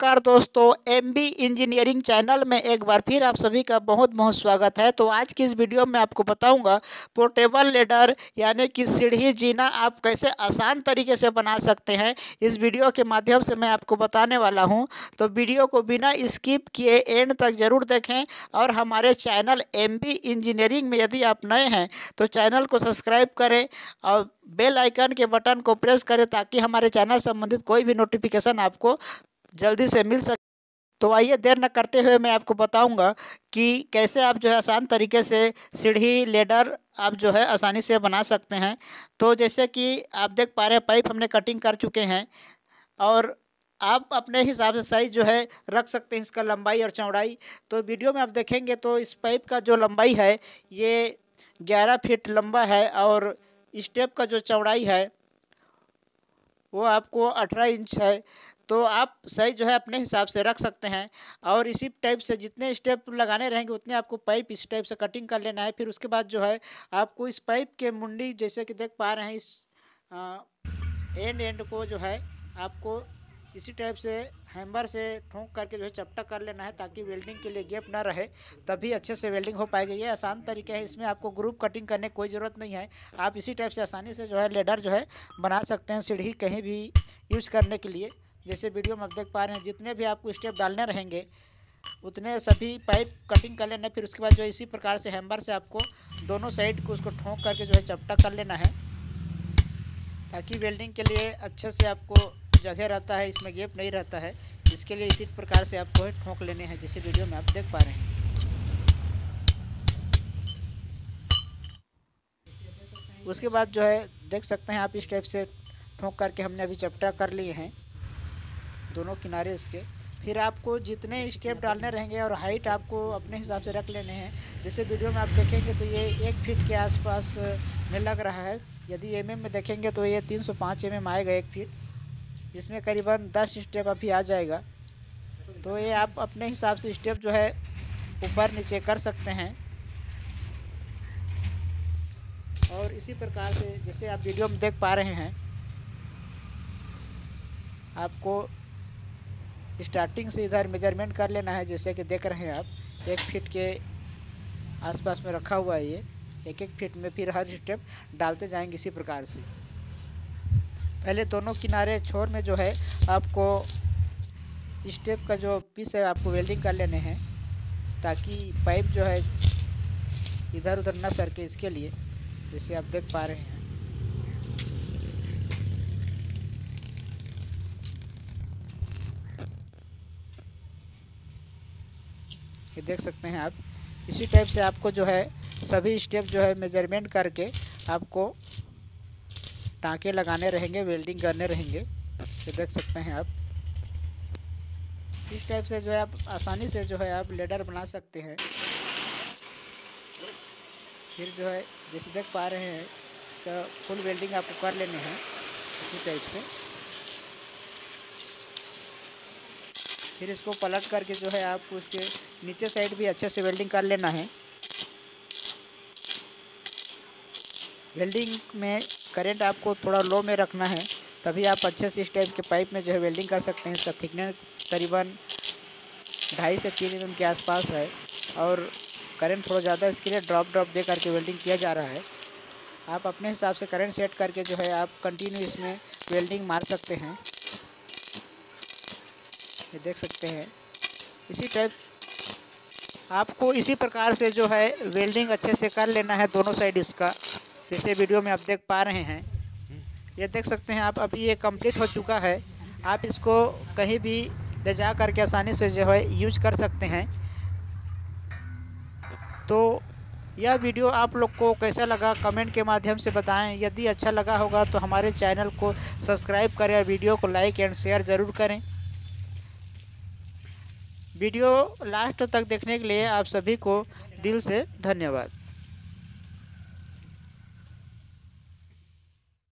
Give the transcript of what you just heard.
नमस्कार दोस्तों, MB engineering channel में एक बार फिर आप सभी का बहुत बहुत स्वागत है। तो आज की इस वीडियो में आपको बताऊंगा पोर्टेबल लेडर यानी कि सीढ़ी जीना आप कैसे आसान तरीके से बना सकते हैं। इस वीडियो के माध्यम से मैं आपको बताने वाला हूं, तो वीडियो को बिना स्किप किए एंड तक ज़रूर देखें। और हमारे चैनल एमबी इंजीनियरिंग में यदि आप नए हैं तो चैनल को सब्सक्राइब करें और बेल आइकन के बटन को प्रेस करें ताकि हमारे चैनल संबंधित कोई भी नोटिफिकेशन आपको जल्दी से मिल सके। तो आइए देर न करते हुए मैं आपको बताऊंगा कि कैसे आप जो है आसान तरीके से सीढ़ी लेडर आप जो है आसानी से बना सकते हैं। तो जैसे कि आप देख पा रहे हैं, पाइप हमने कटिंग कर चुके हैं और आप अपने हिसाब से साइज़ जो है रख सकते हैं, इसका लंबाई और चौड़ाई। तो वीडियो में आप देखेंगे तो इस पाइप का जो लंबाई है ये 11 फीट लंबा है और स्टेप का जो चौड़ाई है वो आपको 18 इंच है। तो आप साइज जो है अपने हिसाब से रख सकते हैं और इसी टाइप से जितने स्टेप लगाने रहेंगे उतने आपको पाइप इस टाइप से कटिंग कर लेना है। फिर उसके बाद जो है आपको इस पाइप के मुंडी, जैसे कि देख पा रहे हैं, इस एंड को जो है आपको इसी टाइप से हैमर से ठोंक करके जो है चपटा कर लेना है ताकि वेल्डिंग के लिए गैप ना रहे, तभी अच्छे से वेल्डिंग हो पाएगी। ये आसान तरीका है, इसमें आपको ग्रुप कटिंग करने की कोई ज़रूरत नहीं है। आप इसी टाइप से आसानी से जो है लेडर जो है बना सकते हैं सीढ़ी कहीं भी यूज़ करने के लिए। जैसे वीडियो में आप देख पा रहे हैं, जितने भी आपको स्टेप डालने रहेंगे उतने सभी पाइप कटिंग कर लेना है। फिर उसके बाद जो इसी प्रकार से हैमर से आपको दोनों साइड को उसको ठोंक करके जो है चपटा कर लेना है ताकि वेल्डिंग के लिए अच्छे से आपको जगह रहता है, इसमें गैप नहीं रहता है। इसके लिए इसी प्रकार से आपको ठोंक लेने हैं, जैसे वीडियो में आप देख पा रहे हैं। उसके बाद जो है देख सकते हैं आप, इस टाइप से ठोंक करके हमने अभी चपटा कर लिए हैं दोनों किनारे इसके। फिर आपको जितने स्टेप डालने रहेंगे और हाइट आपको अपने हिसाब से रख लेने हैं। जैसे वीडियो में आप देखेंगे तो ये 1 फीट के आसपास में लग रहा है। यदि एमएम में देखेंगे तो ये 305 एमएम आएगा 1 फीट। इसमें करीबन 10 स्टेप अभी आ जाएगा। तो ये आप अपने हिसाब से स्टेप जो है ऊपर नीचे कर सकते हैं। और इसी प्रकार से जैसे आप वीडियो में देख पा रहे हैं, आपको स्टार्टिंग से इधर मेजरमेंट कर लेना है। जैसे कि देख रहे हैं आप, 1 फीट के आसपास में रखा हुआ है ये 1 फीट में। फिर हर स्टेप डालते जाएंगे इसी प्रकार से। पहले दोनों किनारे छोर में जो है आपको स्टेप का जो पीस है आपको वेल्डिंग कर लेने हैं ताकि पाइप जो है इधर उधर ना सरके, इसके लिए। जैसे आप देख पा रहे हैं, ये देख सकते हैं आप। इसी टाइप से आपको जो है सभी स्टेप जो है मेजरमेंट करके आपको टाँके लगाने रहेंगे, वेल्डिंग करने रहेंगे। ये देख सकते हैं आप। इस टाइप से जो है आप आसानी से जो है आप लेडर बना सकते हैं। फिर जो है जैसे देख पा रहे हैं, इसका फुल वेल्डिंग आपको कर लेने हैं इसी टाइप से। फिर इसको पलट करके जो है आपको उसके नीचे साइड भी अच्छे से वेल्डिंग कर लेना है। वेल्डिंग में करंट आपको थोड़ा लो में रखना है, तभी आप अच्छे से इस टाइप के पाइप में जो है वेल्डिंग कर सकते हैं। इसका थिकनेस करीबन 2.5 से 3 mm के आसपास है और करंट थोड़ा ज़्यादा, इसके लिए ड्रॉप दे करके वेल्डिंग किया जा रहा है। आप अपने हिसाब से करंट सेट करके जो है आप कंटिन्यू इसमें वेल्डिंग मार सकते हैं। ये देख सकते हैं। इसी टाइप आपको इसी प्रकार से जो है वेल्डिंग अच्छे से कर लेना है दोनों साइड इसका, जैसे वीडियो में आप देख पा रहे हैं। ये देख सकते हैं आप, अभी ये कंप्लीट हो चुका है। आप इसको कहीं भी ले जा करके आसानी से जो है यूज़ कर सकते हैं। तो यह वीडियो आप लोग को कैसा लगा कमेंट के माध्यम से बताएं। यदि अच्छा लगा होगा तो हमारे चैनल को सब्सक्राइब करें और वीडियो को लाइक एंड शेयर ज़रूर करें। वीडियो लास्ट तक देखने के लिए आप सभी को दिल से धन्यवाद।